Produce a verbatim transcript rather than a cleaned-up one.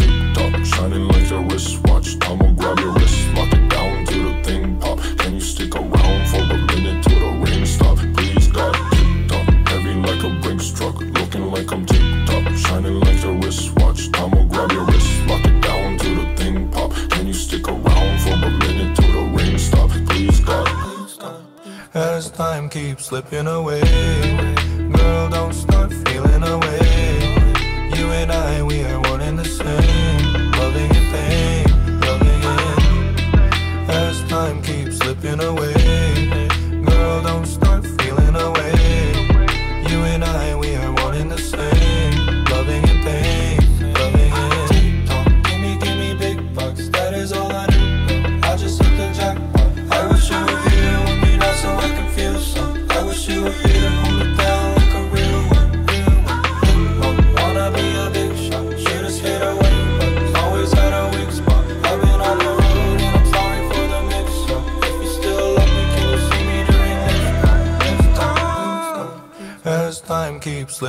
tick tock, shining like a wristwatch. I'ma grab your wrist, lock it down till the thing pop. Can you stick around for a minute till the rain stop? Please God, tick tock, heavy like a Brinks truck, looking like I'm tick tock, shining like a wristwatch. I'ma grab your wrist, lock it down till the thing pop. Can you stick around for a minute till the rain stop? Please God. As time keeps slipping away, girl, don't start feeling away. You and I, we are one and the same, loving in pain, loving it. As time keeps slipping away, girl, don't start feeling away. You and I, we are one and the same, loving in pain, loving it. Tick-tock, gimme, gimme big bucks, that is all I knew. I just hit the jackpot. I wish you were here with me now so I can feel some. I wish you were here, hold it down like a real one, real one. Wanna be a big shot, should have stayed away, but always at a weak spot. I've been on the road and I'm sorry for the mix-up. If you still love me, can you see me during this time? As time keeps slipping.